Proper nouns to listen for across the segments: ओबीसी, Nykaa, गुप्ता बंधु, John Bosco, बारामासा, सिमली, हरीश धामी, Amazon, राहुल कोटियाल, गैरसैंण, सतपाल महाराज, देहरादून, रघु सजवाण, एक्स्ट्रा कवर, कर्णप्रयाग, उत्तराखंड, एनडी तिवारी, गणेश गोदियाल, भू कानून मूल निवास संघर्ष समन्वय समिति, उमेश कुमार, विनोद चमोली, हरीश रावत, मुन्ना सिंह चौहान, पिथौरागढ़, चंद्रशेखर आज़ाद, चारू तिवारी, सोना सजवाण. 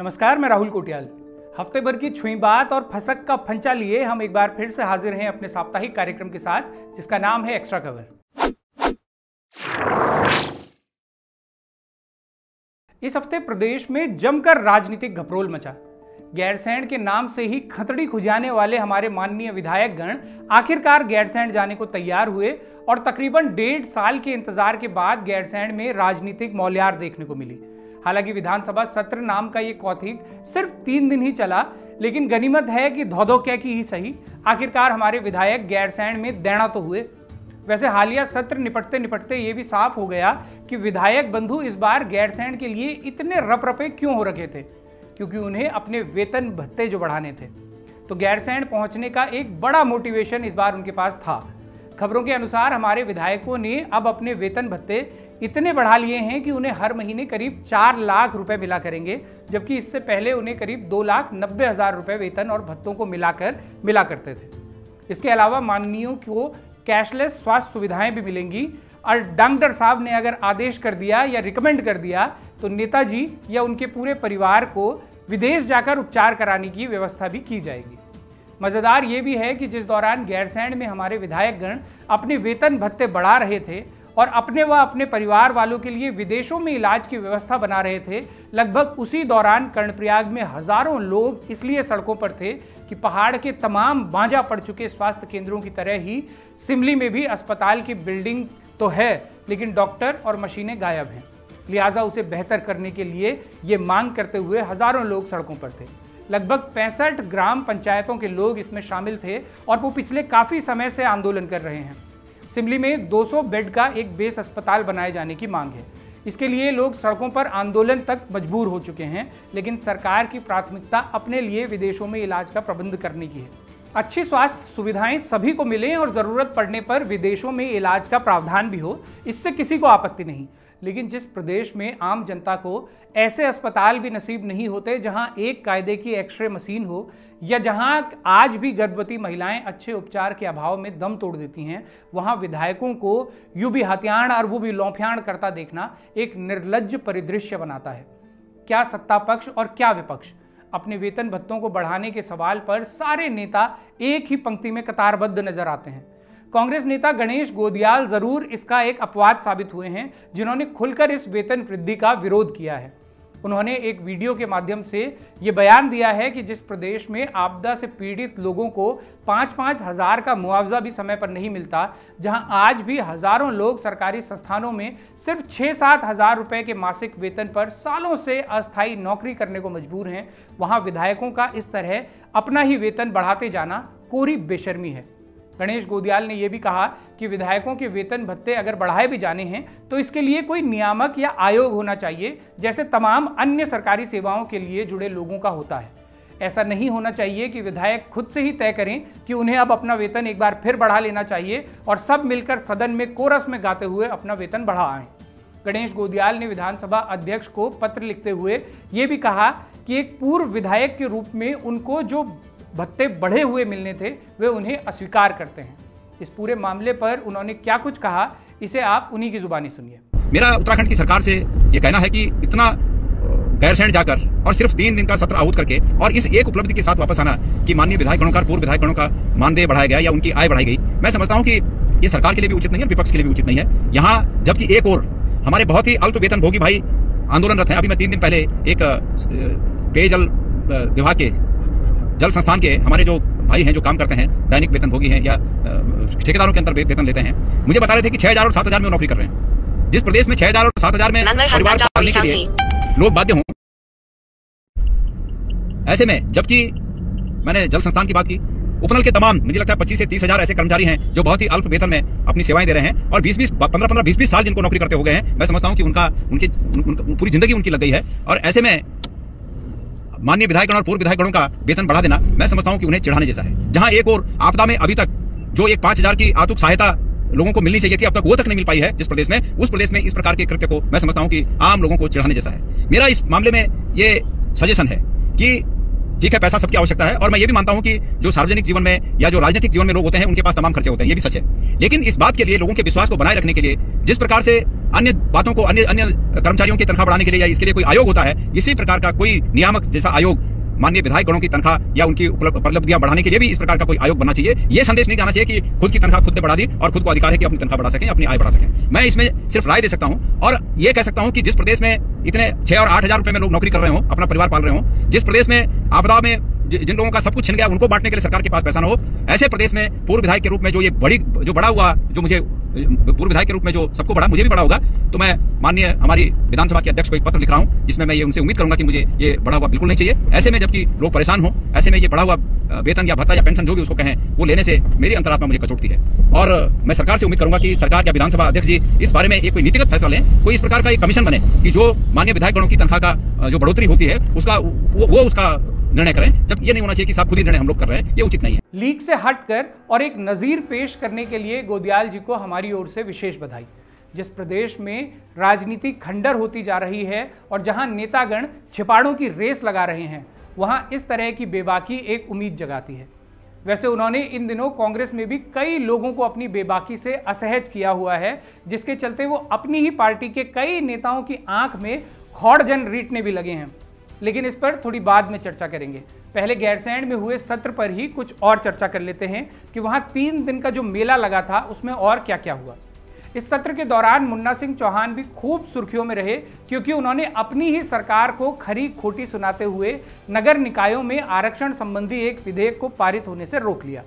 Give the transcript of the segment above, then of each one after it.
नमस्कार, मैं राहुल कोटियाल। हफ्ते भर की छुईबात और फसक का फंचा लिए हम एक बार फिर से हाजिर हैं अपने साप्ताहिक कार्यक्रम के साथ, जिसका नाम है एक्स्ट्रा कवर। इस हफ्ते प्रदेश में जमकर राजनीतिक घपरोल मचा। गैरसैंण के नाम से ही खतड़ी खुजाने वाले हमारे माननीय विधायक गण आखिरकार गैरसैंण जाने को तैयार हुए और तकरीबन 1.5 साल के इंतजार के बाद गैरसैंण में राजनीतिक मौलियार देखने को मिली। हालांकि विधानसभा सत्र नाम का ये कौतिक सिर्फ 3 दिन ही चला, लेकिन गनीमत है कि धौधो क्या की ही सही, आखिरकार हमारे विधायक गैरसैंण में देना तो हुए। वैसे हालिया सत्र निपटते निपटते ये भी साफ हो गया कि विधायक बंधु इस बार गैरसैंण के लिए इतने रपरपे क्यों हो रखे थे, क्योंकि उन्हें अपने वेतन भत्ते जो बढ़ाने थे। तो गैरसैंण पहुंचने का एक बड़ा मोटिवेशन इस बार उनके पास था। खबरों के अनुसार हमारे विधायकों ने अब अपने वेतन भत्ते इतने बढ़ा लिए हैं कि उन्हें हर महीने करीब 4 लाख रुपए मिला करेंगे, जबकि इससे पहले उन्हें करीब 2,90,000 रुपए वेतन और भत्तों को मिला करते थे। इसके अलावा माननीयों को कैशलेस स्वास्थ्य सुविधाएं भी मिलेंगी और डॉक्टर साहब ने अगर आदेश कर दिया या रिकमेंड कर दिया तो नेताजी या उनके पूरे परिवार को विदेश जाकर उपचार कराने की व्यवस्था भी की जाएगी। मज़ेदार ये भी है कि जिस दौरान गैरसैंण में हमारे विधायकगण अपने वेतन भत्ते बढ़ा रहे थे और अपने व अपने परिवार वालों के लिए विदेशों में इलाज की व्यवस्था बना रहे थे, लगभग उसी दौरान कर्णप्रयाग में हज़ारों लोग इसलिए सड़कों पर थे कि पहाड़ के तमाम बाँझा पड़ चुके स्वास्थ्य केंद्रों की तरह ही सिमली में भी अस्पताल की बिल्डिंग तो है, लेकिन डॉक्टर और मशीनें गायब हैं। लिहाजा उसे बेहतर करने के लिए ये मांग करते हुए हज़ारों लोग सड़कों पर थे। लगभग 65 ग्राम पंचायतों के लोग इसमें शामिल थे और वो पिछले काफ़ी समय से आंदोलन कर रहे हैं। सिमली में 200 बेड का एक बेस अस्पताल बनाए जाने की मांग है। इसके लिए लोग सड़कों पर आंदोलन तक मजबूर हो चुके हैं, लेकिन सरकार की प्राथमिकता अपने लिए विदेशों में इलाज का प्रबंध करने की है। अच्छी स्वास्थ्य सुविधाएं सभी को मिलें और ज़रूरत पड़ने पर विदेशों में इलाज का प्रावधान भी हो, इससे किसी को आपत्ति नहीं। लेकिन जिस प्रदेश में आम जनता को ऐसे अस्पताल भी नसीब नहीं होते जहां एक कायदे की एक्सरे मशीन हो या जहां आज भी गर्भवती महिलाएं अच्छे उपचार के अभाव में दम तोड़ देती हैं, वहां विधायकों को यूं भी हत्याण और वो भी लौंफ्याण करता देखना एक निर्लज्ज परिदृश्य बनाता है। क्या सत्ता पक्ष और क्या विपक्ष अपने वेतन भत्तों को बढ़ाने के सवाल पर सारे नेता एक ही पंक्ति में कतारबद्ध नजर आते हैं। कांग्रेस नेता गणेश गोदियाल जरूर इसका एक अपवाद साबित हुए हैं, जिन्होंने खुलकर इस वेतन वृद्धि का विरोध किया है। उन्होंने एक वीडियो के माध्यम से ये बयान दिया है कि जिस प्रदेश में आपदा से पीड़ित लोगों को 5-5 हज़ार का मुआवजा भी समय पर नहीं मिलता, जहां आज भी हज़ारों लोग सरकारी संस्थानों में सिर्फ 6-7 हज़ार रुपये के मासिक वेतन पर सालों से अस्थायी नौकरी करने को मजबूर हैं, वहाँ विधायकों का इस तरह अपना ही वेतन बढ़ाते जाना कोरी बेशर्मी है। गणेश गोदियाल ने यह भी कहा कि विधायकों के वेतन भत्ते अगर बढ़ाए भी जाने हैं तो इसके लिए कोई नियामक या आयोग होना चाहिए, जैसे तमाम अन्य सरकारी सेवाओं के लिए जुड़े लोगों का होता है। ऐसा नहीं होना चाहिए कि विधायक खुद से ही तय करें कि उन्हें अब अपना वेतन एक बार फिर बढ़ा लेना चाहिए और सब मिलकर सदन में कोरस में गाते हुए अपना वेतन बढ़ा आएँ। गणेश गोदियाल ने विधानसभा अध्यक्ष को पत्र लिखते हुए ये भी कहा कि एक पूर्व विधायक के रूप में उनको जो भत्ते बढ़े हुए मिलने थे वे उन्हें अस्वीकार करते हैं। इस पूरे मामले पर उन्होंने क्या कुछ कहा, इसे आप उन्हीं की जुबानी सुनिए। मेरा उत्तराखंड की सरकार से ये कहना है कि इतना गैरसैंण जाकर और सिर्फ 3 दिन का सत्र आहूत करके और इस एक उपलब्धि के साथ वापस आना कि माननीय विधायकगणों का पूर्व विधायकगणों का मानदेय बढ़ाया गया या उनकी आय बढ़ाई गई, मैं समझता हूँ कि ये सरकार के लिए भी उचित नहीं है, विपक्ष के लिए भी उचित नहीं है। यहाँ जबकि एक और हमारे बहुत ही अल्प वेतन भोगी भाई आंदोलनरत है। अभी मैं 3 दिन पहले एक पेयजल विभाग के जल संस्थान के हमारे जो भाई हैं जो काम करते हैं, दैनिक वेतन भोगी हैं या ठेकेदारों के अंदर वेतन लेते हैं, मुझे बता रहे थे कि 6,000 और 7,000 में नौकरी कर रहे हैं। जिस प्रदेश में 6,000 और 7,000 में परिवार पालने के लिए लोग बाध्य हों, ऐसे में जबकि मैंने जल संस्थान की बात की, उपनल के तमाम मुझे लगता है 25 से 30 हज़ार ऐसे कर्मचारी हैं जो बहुत ही अल्प वेतन में अपनी सेवाएं दे रहे हैं और 20-20, 15-15, 20-20 साल जिनको नौकरी करते हो गए हैं। मैं समझता हूँ कि उनकी पूरी जिंदगी उनकी लग गई है और ऐसे में माननीय विधायकगण और पूर्व विधायकगणों का वेतन बढ़ा देना मैं समझता हूं कि उन्हें चिढ़ाने जैसा है। जहां एक और आपदा में अभी तक जो एक 5,000 की आर्थिक सहायता लोगों को मिलनी चाहिए थी, अब तक वो तक नहीं मिल पाई है जिस प्रदेश में, उस प्रदेश में इस प्रकार के कृत्य को मैं समझता हूं कि आम लोगों को चिढ़ाने जैसा है। मेरा इस मामले में ये सजेशन है कि ठीक है, पैसा सबकी आवश्यकता है और मैं ये भी मानता हूं कि जो सार्वजनिक जीवन में या जो राजनीतिक जीवन में लोग होते हैं उनके पास तमाम खर्चे होते हैं, ये भी सच है। लेकिन इस बात के लिए लोगों के विश्वास को बनाए रखने के लिए जिस प्रकार से अन्य बातों को अन्य कर्मचारियों की तनख्वाह बढ़ाने के लिए या इसके लिए कोई आयोग होता है, इसी प्रकार का कोई नियामक जैसा आयोग माननीय विधायकगणों की तनख्वाह या उनकी उपलब्धियां बढ़ाने के लिए भी इस प्रकार का कोई आयोग बनना चाहिए। यह संदेश नहीं जाना चाहिए कि खुद की तनख्वाह खुद ने बढ़ा दी और खुद को अधिकार है कि अपनी तनख्वाह बढ़ा सकें, अपनी आय बढ़ा सकें। मैं इसमें सिर्फ राय दे सकता हूं और यह कह सकता हूं कि जिस प्रदेश में इतने 6 और 8 हजार रुपए में लोग नौकरी कर रहे हो, अपना परिवार पाल रहे हो, जिस प्रदेश में आपदा में जिन लोगों का सब कुछ छिन गया उनको बांटने के लिए सरकार के पास पैसा न हो, ऐसे प्रदेश में पूर्व विधायक के रूप में जो सबको बड़ा, मुझे भी बड़ा होगा। तो मैं माननीय हमारी विधानसभा के अध्यक्ष को एक पत्र लिख रहा हूं जिसमें मैं ये उनसे उम्मीद करूंगा कि मुझे ये बड़ा हुआ बिल्कुल नहीं चाहिए। ऐसे में जबकि लोग परेशान हो, ऐसे में ये बड़ा हुआ वेतन या भत्ता या पेंशन जो भी उसको कहें वो लेने से मेरी अंतरात्मा मुझे कचोटती है। और मैं सरकार से उम्मीद करूंगा कि सरकार या विधानसभा अध्यक्ष जी इस बारे में एक कोई नीतिगत फैसला लें, कोई इस प्रकार का एक कमीशन बने कि जो माननीय विधायकगणों की तनख्वाह का जो बढ़ोतरी होती है उसका वो उसका निर्णय करें। जब ये नहीं होना चाहिए कि साहब खुद ही निर्णय हम लोग कर रहे हैं, ये उचित नहीं है। लीक से हटकर और एक नज़ीर पेश करने के लिए गोदियाल जी को हमारी ओर से विशेष बधाई। जिस प्रदेश में राजनीति खंडर होती जा रही है और जहां नेतागण छिपाड़ों की रेस लगा रहे हैं, वहां इस तरह की बेबाकी एक उम्मीद जगाती है। वैसे उन्होंने इन दिनों कांग्रेस में भी कई लोगों को अपनी बेबाकी से असहज किया हुआ है, जिसके चलते वो अपनी ही पार्टी के कई नेताओं की आंख में खौड़जन रीटने भी लगे हैं। लेकिन इस पर थोड़ी बाद में चर्चा करेंगे। पहले गैरसैंण में हुए सत्र पर ही कुछ और चर्चा कर लेते हैं कि वहाँ 3 दिन का जो मेला लगा था उसमें और क्या क्या हुआ। इस सत्र के दौरान मुन्ना सिंह चौहान भी खूब सुर्खियों में रहे, क्योंकि उन्होंने अपनी ही सरकार को खरी खोटी सुनाते हुए नगर निकायों में आरक्षण संबंधी एक विधेयक को पारित होने से रोक लिया।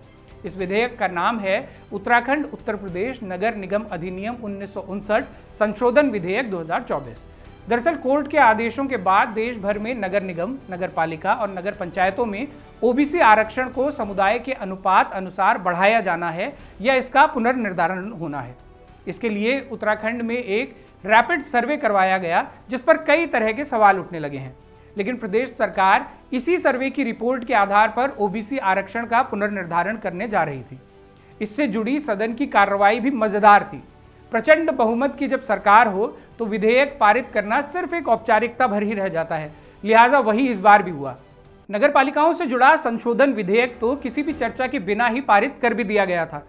इस विधेयक का नाम है उत्तराखंड उत्तर प्रदेश नगर निगम अधिनियम 1959 संशोधन विधेयक 2024। दरअसल कोर्ट के आदेशों के बाद देश भर में नगर निगम, नगरपालिका और नगर पंचायतों में ओबीसी आरक्षण को समुदाय के अनुपात अनुसार बढ़ाया जाना है या इसका पुनर्निर्धारण होना है। इसके लिए उत्तराखंड में एक रैपिड सर्वे करवाया गया जिस पर कई तरह के सवाल उठने लगे हैं। लेकिन प्रदेश सरकार इसी सर्वे की रिपोर्ट के आधार पर ओबीसी आरक्षण का पुनर्निर्धारण करने जा रही थी। इससे जुड़ी सदन की कार्रवाई भी मज़ेदार थी। प्रचंड बहुमत की जब सरकार हो तो विधेयक पारित करना सिर्फ एक औपचारिकता भर ही रह जाता है, लिहाजा वही इस बार भी हुआ। नगरपालिकाओं से जुड़ा संशोधन विधेयक तो किसी भी चर्चा के बिना ही पारित कर भी दिया गया था।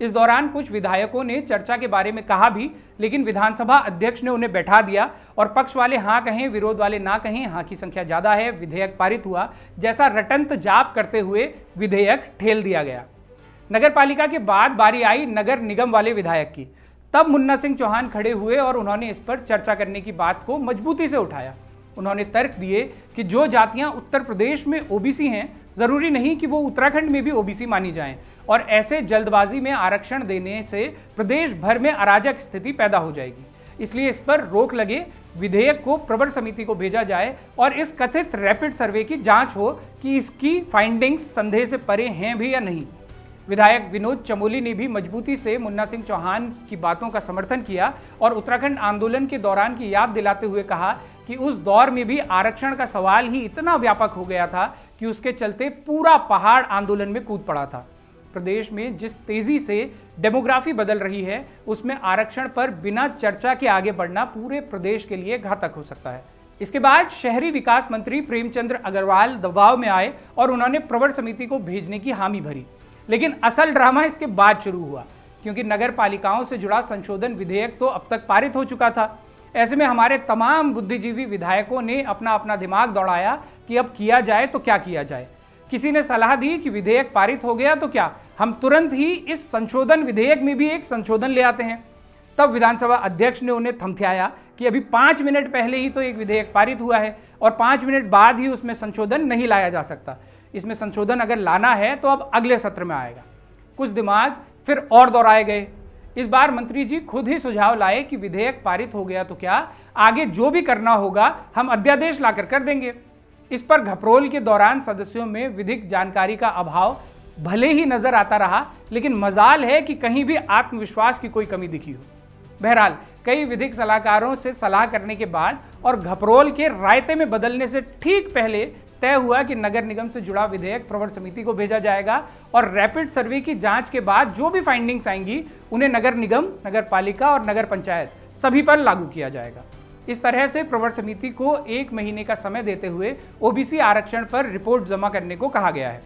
इस दौरान कुछ विधायकों ने चर्चा के बारे में कहा भी, लेकिन विधानसभा अध्यक्ष ने उन्हें बैठा दिया और पक्ष वाले हाँ कहें, विरोध वाले ना कहें, हाँ की संख्या ज़्यादा है, विधेयक पारित हुआ जैसा रटंत जाप करते हुए विधेयक ठेल दिया गया। नगरपालिका के बाद बारी आई नगर निगम वाले विधायक की। तब मुन्ना सिंह चौहान खड़े हुए और उन्होंने इस पर चर्चा करने की बात को मजबूती से उठाया। उन्होंने तर्क दिए कि जो जातियां उत्तर प्रदेश में ओबीसी हैं, ज़रूरी नहीं कि वो उत्तराखंड में भी ओबीसी मानी जाएं, और ऐसे जल्दबाजी में आरक्षण देने से प्रदेश भर में अराजक स्थिति पैदा हो जाएगी, इसलिए इस पर रोक लगे, विधेयक को प्रवर समिति को भेजा जाए और इस कथित रैपिड सर्वे की जाँच हो कि इसकी फाइंडिंग्स संदेह से परे हैं भी या नहीं। विधायक विनोद चमोली ने भी मजबूती से मुन्ना सिंह चौहान की बातों का समर्थन किया और उत्तराखंड आंदोलन के दौरान की याद दिलाते हुए कहा कि उस दौर में भी आरक्षण का सवाल ही इतना व्यापक हो गया था कि उसके चलते पूरा पहाड़ आंदोलन में कूद पड़ा था। प्रदेश में जिस तेजी से डेमोग्राफी बदल रही है उसमें आरक्षण पर बिना चर्चा के आगे बढ़ना पूरे प्रदेश के लिए घातक हो सकता है। इसके बाद शहरी विकास मंत्री प्रेमचंद्र अग्रवाल दबाव में आए और उन्होंने प्रवर समिति को भेजने की हामी भरी, लेकिन असल ड्रामा इसके बाद शुरू हुआ, क्योंकि नगर पालिकाओं से जुड़ा संशोधन विधेयक तो अब तक पारित हो चुका था। ऐसे में हमारे तमाम बुद्धिजीवी विधायकों ने अपना अपना दिमाग दौड़ाया कि अब किया जाए तो क्या किया जाए। किसी ने सलाह दी कि विधेयक पारित हो गया तो क्या हम तुरंत ही इस संशोधन विधेयक में भी एक संशोधन ले आते हैं। तब विधानसभा अध्यक्ष ने उन्हें थमथाया कि अभी 5 मिनट पहले ही तो एक विधेयक पारित हुआ है और 5 मिनट बाद ही उसमें संशोधन नहीं लाया जा सकता। इसमें संशोधन अगर लाना है तो अब अगले सत्र में आएगा। कुछ दिमाग फिर और दोहराए गए। इस बार मंत्री जी खुद ही सुझाव लाए कि विधेयक पारित हो गया तो क्या आगे जो भी करना होगा हम अध्यादेश लाकर कर देंगे। इस पर घपरोल के दौरान सदस्यों में विधिक जानकारी का अभाव भले ही नजर आता रहा, लेकिन मजाल है कि कहीं भी आत्मविश्वास की कोई कमी दिखी हो। बहरहाल कई विधिक सलाहकारों से सलाह करने के बाद और घपरोल के रायते में बदलने से ठीक पहले तय हुआ कि नगर निगम से जुड़ा विधेयक प्रवर समिति को भेजा जाएगा और रैपिड सर्वे की जांच के बाद जो भी फाइंडिंग्स आएंगी उन्हें नगर निगम, नगर पालिका और नगर पंचायत सभी पर लागू किया जाएगा। इस तरह से प्रवर समिति को 1 महीने का समय देते हुए ओबीसी आरक्षण पर रिपोर्ट जमा करने को कहा गया है।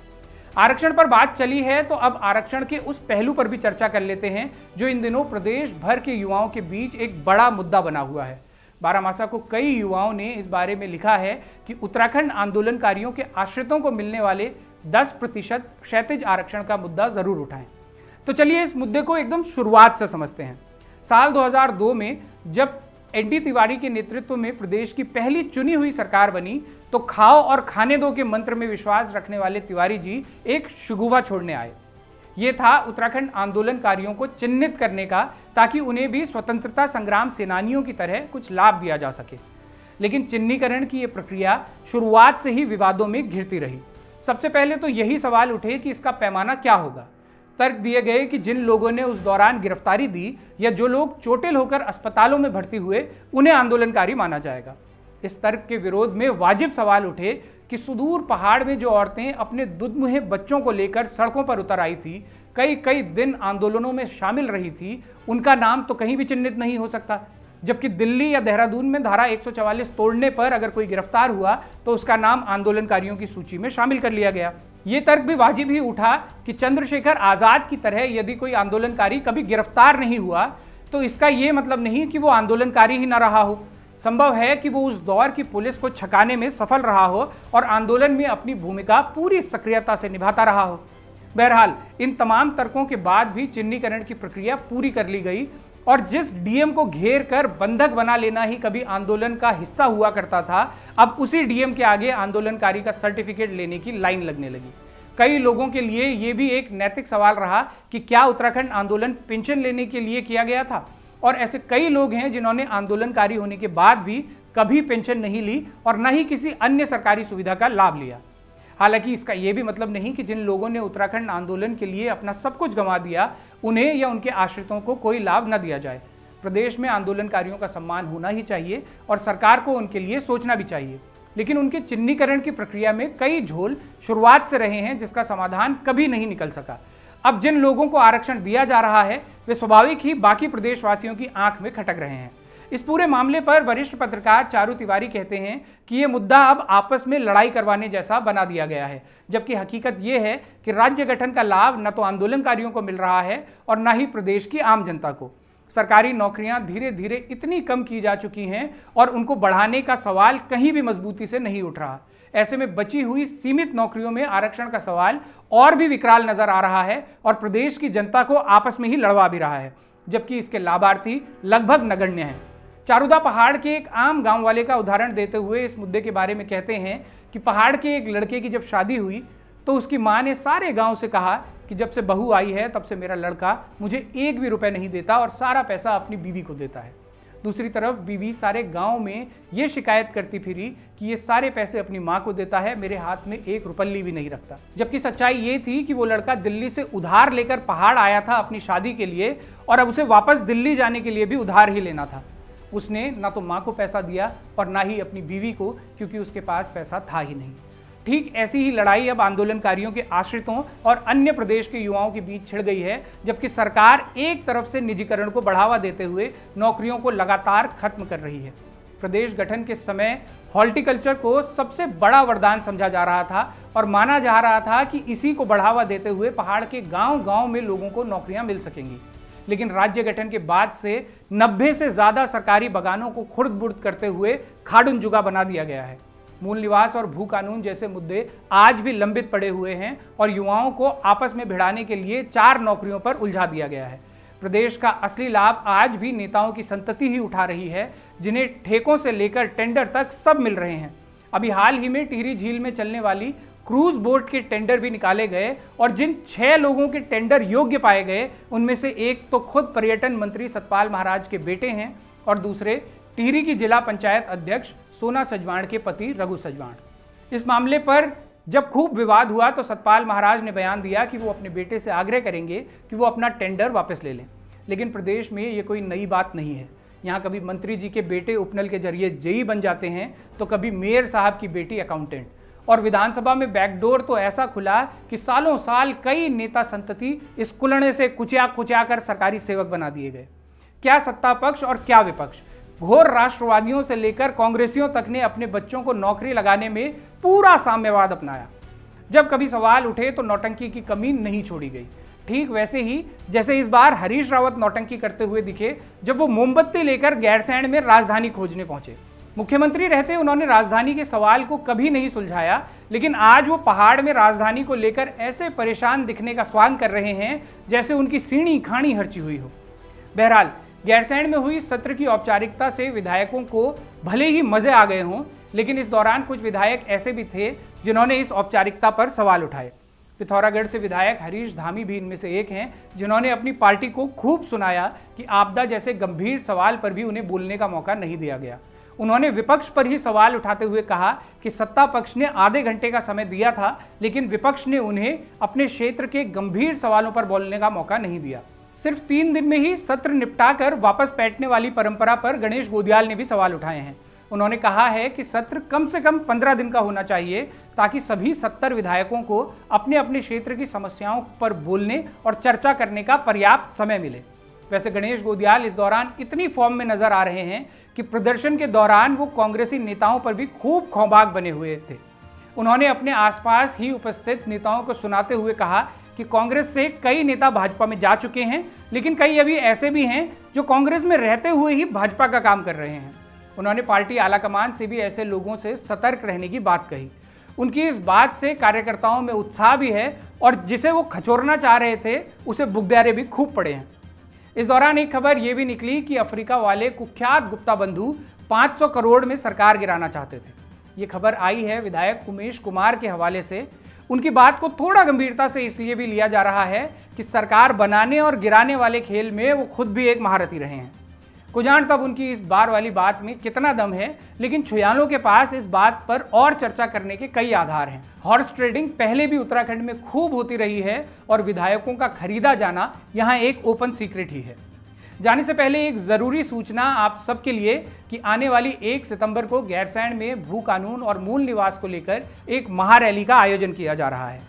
आरक्षण पर बात चली है तो अब आरक्षण के उस पहलू पर भी चर्चा कर लेते हैं जो इन दिनों प्रदेश भर के युवाओं के बीच एक बड़ा मुद्दा बना हुआ है। बारामासा को कई युवाओं ने इस बारे में लिखा है कि उत्तराखंड आंदोलनकारियों के आश्रितों को मिलने वाले 10% क्षैतिज आरक्षण का मुद्दा ज़रूर उठाएं। तो चलिए इस मुद्दे को एकदम शुरुआत से समझते हैं। साल 2002 में जब एनडी तिवारी के नेतृत्व में प्रदेश की पहली चुनी हुई सरकार बनी तो खाओ और खाने दो के मंत्र में विश्वास रखने वाले तिवारी जी एक शगुफा छोड़ने आए। ये था उत्तराखंड आंदोलनकारियों को चिन्हित करने का, ताकि उन्हें भी स्वतंत्रता संग्राम सेनानियों की तरह कुछ लाभ दिया जा सके। लेकिन चिन्हीकरण की ये प्रक्रिया शुरुआत से ही विवादों में घिरती रही। सबसे पहले तो यही सवाल उठे कि इसका पैमाना क्या होगा। तर्क दिए गए कि जिन लोगों ने उस दौरान गिरफ्तारी दी या जो लोग चोटिल होकर अस्पतालों में भर्ती हुए उन्हें आंदोलनकारी माना जाएगा। इस तर्क के विरोध में वाजिब सवाल उठे कि सुदूर पहाड़ में जो औरतें अपने दुधमुहे बच्चों को लेकर सड़कों पर उतर आई थी, कई दिन आंदोलनों में शामिल रही थी, उनका नाम तो कहीं भी चिन्हित नहीं हो सकता। जबकि दिल्ली या देहरादून में धारा 144 तोड़ने पर अगर कोई गिरफ्तार हुआ तो उसका नाम आंदोलनकारियों की सूची में शामिल कर लिया गया। ये तर्क भी वाजिब ही उठा कि चंद्रशेखर आज़ाद की तरह यदि कोई आंदोलनकारी कभी गिरफ्तार नहीं हुआ तो इसका ये मतलब नहीं कि वो आंदोलनकारी ही ना रहा हो। संभव है कि वो उस दौर की पुलिस को छकाने में सफल रहा हो और आंदोलन में अपनी भूमिका पूरी सक्रियता से निभाता रहा हो। बहरहाल इन तमाम तर्कों के बाद भी चिन्हीकरण की प्रक्रिया पूरी कर ली गई और जिस डीएम को घेर कर बंधक बना लेना ही कभी आंदोलन का हिस्सा हुआ करता था, अब उसी डीएम के आगे आंदोलनकारी का सर्टिफिकेट लेने की लाइन लगने लगी। कई लोगों के लिए ये भी एक नैतिक सवाल रहा कि क्या उत्तराखंड आंदोलन पेंशन लेने के लिए किया गया था। और ऐसे कई लोग हैं जिन्होंने आंदोलनकारी होने के बाद भी कभी पेंशन नहीं ली और न ही किसी अन्य सरकारी सुविधा का लाभ लिया। हालांकि इसका ये भी मतलब नहीं कि जिन लोगों ने उत्तराखंड आंदोलन के लिए अपना सब कुछ गंवा दिया उन्हें या उनके आश्रितों को कोई लाभ न दिया जाए। प्रदेश में आंदोलनकारियों का सम्मान होना ही चाहिए और सरकार को उनके लिए सोचना भी चाहिए। लेकिन उनके चिन्हीकरण की प्रक्रिया में कई झोल शुरुआत से रहे हैं जिसका समाधान कभी नहीं निकल सका। अब जिन लोगों को आरक्षण दिया जा रहा है वे स्वाभाविक ही बाकी प्रदेशवासियों की आंख में खटक रहे हैं। इस पूरे मामले पर वरिष्ठ पत्रकार चारू तिवारी कहते हैं कि ये मुद्दा अब आपस में लड़ाई करवाने जैसा बना दिया गया है, जबकि हकीकत ये है कि राज्य गठन का लाभ न तो आंदोलनकारियों को मिल रहा है और न ही प्रदेश की आम जनता को। सरकारी नौकरियां धीरे धीरे इतनी कम की जा चुकी हैं और उनको बढ़ाने का सवाल कहीं भी मजबूती से नहीं उठ रहा। ऐसे में बची हुई सीमित नौकरियों में आरक्षण का सवाल और भी विकराल नजर आ रहा है और प्रदेश की जनता को आपस में ही लड़वा भी रहा है, जबकि इसके लाभार्थी लगभग नगण्य हैं। चारूदा पहाड़ के एक आम गांव वाले का उदाहरण देते हुए इस मुद्दे के बारे में कहते हैं कि पहाड़ के एक लड़के की जब शादी हुई तो उसकी मां ने सारे गांव से कहा कि जब से बहू आई है तब से मेरा लड़का मुझे एक भी रुपए नहीं देता और सारा पैसा अपनी बीवी को देता है। दूसरी तरफ बीवी सारे गांव में ये शिकायत करती फिरी कि ये सारे पैसे अपनी माँ को देता है, मेरे हाथ में एक रुपल्ली भी नहीं रखता। जबकि सच्चाई ये थी कि वो लड़का दिल्ली से उधार लेकर पहाड़ आया था अपनी शादी के लिए और अब उसे वापस दिल्ली जाने के लिए भी उधार ही लेना था। उसने ना तो माँ को पैसा दिया और ना ही अपनी बीवी को, क्योंकि उसके पास पैसा था ही नहीं। ठीक ऐसी ही लड़ाई अब आंदोलनकारियों के आश्रितों और अन्य प्रदेश के युवाओं के बीच छिड़ गई है, जबकि सरकार एक तरफ से निजीकरण को बढ़ावा देते हुए नौकरियों को लगातार खत्म कर रही है। प्रदेश गठन के समय हॉर्टिकल्चर को सबसे बड़ा वरदान समझा जा रहा था और माना जा रहा था कि इसी को बढ़ावा देते हुए पहाड़ के गाँव-गाँव में लोगों को नौकरियाँ मिल सकेंगी। लेकिन राज्य गठन के बाद से 90 से ज़्यादा सरकारी बगानों को खुर्द-बुर्द करते हुए खाडुनजुगा बना दिया गया है। मूल निवास और भू कानून जैसे मुद्दे आज भी लंबित पड़े हुए हैं और युवाओं को आपस में भिड़ाने के लिए 4 नौकरियों पर उलझा दिया गया है। प्रदेश का असली लाभ आज भी नेताओं की संतति ही उठा रही है, जिन्हें ठेकों से लेकर टेंडर तक सब मिल रहे हैं। अभी हाल ही में टिहरी झील में चलने वाली क्रूज बोट के टेंडर भी निकाले गए और जिन 6 लोगों के टेंडर योग्य पाए गए उनमें से एक तो खुद पर्यटन मंत्री सतपाल महाराज के बेटे हैं और दूसरे टिहरी की जिला पंचायत अध्यक्ष सोना सजवाण के पति रघु सजवाण। इस मामले पर जब खूब विवाद हुआ तो सतपाल महाराज ने बयान दिया कि वो अपने बेटे से आग्रह करेंगे कि वो अपना टेंडर वापस ले लें। लेकिन प्रदेश में ये कोई नई बात नहीं है। यहाँ कभी मंत्री जी के बेटे उपनल के जरिए जेई बन जाते हैं तो कभी मेयर साहब की बेटी अकाउंटेंट, और विधानसभा में बैकडोर तो ऐसा खुला कि सालों साल कई नेता संतति इस कुलने से कुचया कर सरकारी सेवक बना दिए गए। क्या सत्ता पक्ष और क्या विपक्ष, घोर राष्ट्रवादियों से लेकर कांग्रेसियों तक ने अपने बच्चों को नौकरी लगाने में पूरा साम्यवाद अपनाया। जब कभी सवाल उठे तो नौटंकी की कमी नहीं छोड़ी गई। ठीक वैसे ही जैसे इस बार हरीश रावत नौटंकी करते हुए दिखे जब वो मोमबत्ती लेकर गैरसैंण में राजधानी खोजने पहुंचे। मुख्यमंत्री रहते उन्होंने राजधानी के सवाल को कभी नहीं सुलझाया, लेकिन आज वो पहाड़ में राजधानी को लेकर ऐसे परेशान दिखने का स्वांग कर रहे हैं जैसे उनकी सीढ़ी खानी हरची हुई हो। बहरहाल गैरसैंण में हुई सत्र की औपचारिकता से विधायकों को भले ही मजे आ गए हों, लेकिन इस दौरान कुछ विधायक ऐसे भी थे जिन्होंने इस औपचारिकता पर सवाल उठाए। पिथौरागढ़ से विधायक हरीश धामी भी इनमें से एक हैं जिन्होंने अपनी पार्टी को खूब सुनाया कि आपदा जैसे गंभीर सवाल पर भी उन्हें बोलने का मौका नहीं दिया गया। उन्होंने विपक्ष पर ही सवाल उठाते हुए कहा कि सत्ता पक्ष ने आधे घंटे का समय दिया था, लेकिन विपक्ष ने उन्हें अपने क्षेत्र के गंभीर सवालों पर बोलने का मौका नहीं दिया। सिर्फ 3 दिन में ही सत्र निपटाकर वापस बैठने वाली परंपरा पर गणेश गोदियाल ने भी सवाल उठाए हैं। उन्होंने कहा है कि सत्र कम से कम 15 दिन का होना चाहिए ताकि सभी 70 विधायकों को अपने अपने क्षेत्र की समस्याओं पर बोलने और चर्चा करने का पर्याप्त समय मिले। वैसे गणेश गोदियाल इस दौरान इतनी फॉर्म में नजर आ रहे हैं कि प्रदर्शन के दौरान वो कांग्रेसी नेताओं पर भी खूब खौबाग बने हुए थे। उन्होंने अपने आसपास ही उपस्थित नेताओं को सुनाते हुए कहा कि कांग्रेस से कई नेता भाजपा में जा चुके हैं, लेकिन कई अभी ऐसे भी हैं जो कांग्रेस में रहते हुए ही भाजपा का काम कर रहे हैं। उन्होंने पार्टी आलाकमान से भी ऐसे लोगों से सतर्क रहने की बात कही। उनकी इस बात से कार्यकर्ताओं में उत्साह भी है और जिसे वो खचोरना चाह रहे थे उसे बुगद्यारे भी खूब पड़े हैं। इस दौरान एक खबर ये भी निकली कि अफ्रीका वाले कुख्यात गुप्ता बंधु 500 करोड़ में सरकार गिराना चाहते थे। ये खबर आई है विधायक उमेश कुमार के हवाले से। उनकी बात को थोड़ा गंभीरता से इसलिए भी लिया जा रहा है कि सरकार बनाने और गिराने वाले खेल में वो खुद भी एक महारथी रहे हैं। कुजान तब उनकी इस बार वाली बात में कितना दम है, लेकिन छुयालों के पास इस बात पर और चर्चा करने के कई आधार हैं। हॉर्स ट्रेडिंग पहले भी उत्तराखंड में खूब होती रही है और विधायकों का खरीदा जाना यहाँ एक ओपन सीक्रेट ही है। जाने से पहले एक ज़रूरी सूचना आप सबके लिए कि आने वाली 1 सितंबर को गैरसैंण में भू कानून और मूल निवास को लेकर एक महारैली का आयोजन किया जा रहा है।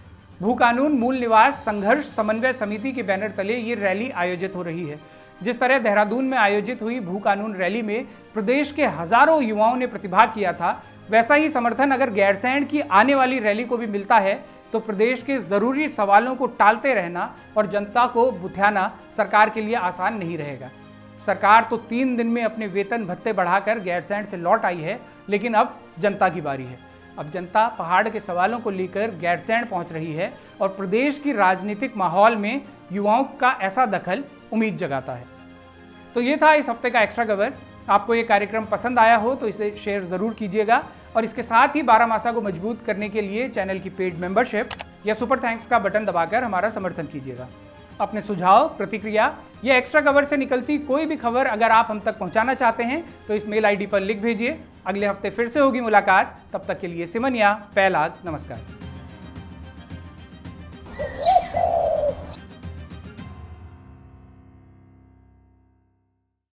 भू कानून मूल निवास संघर्ष समन्वय समिति के बैनर तले ये रैली आयोजित हो रही है। जिस तरह देहरादून में आयोजित हुई भू कानून रैली में प्रदेश के हजारों युवाओं ने प्रतिभाग किया था, वैसा ही समर्थन अगर गैरसैंण की आने वाली रैली को भी मिलता है तो प्रदेश के ज़रूरी सवालों को टालते रहना और जनता को बुथियाना सरकार के लिए आसान नहीं रहेगा। सरकार तो 3 दिन में अपने वेतन भत्ते बढ़ाकर गैरसैंण से लौट आई है, लेकिन अब जनता की बारी है। अब जनता पहाड़ के सवालों को लेकर गैरसैंण पहुंच रही है और प्रदेश की राजनीतिक माहौल में युवाओं का ऐसा दखल उम्मीद जगाता है। तो ये था इस हफ्ते का एक्स्ट्रा कवर। आपको ये कार्यक्रम पसंद आया हो तो इसे शेयर ज़रूर कीजिएगा और इसके साथ ही 12 मासा को मजबूत करने के लिए चैनल की पेड मेंबरशिप या सुपर थैंक्स का बटन दबाकर हमारा समर्थन कीजिएगा। अपने सुझाव, प्रतिक्रिया या एक्स्ट्रा कवर से निकलती कोई भी खबर अगर आप हम तक पहुंचाना चाहते हैं तो इस मेल आईडी पर लिख भेजिए। अगले हफ्ते फिर से होगी मुलाकात। तब तक के लिए सिमनिया पैलाग, नमस्कार।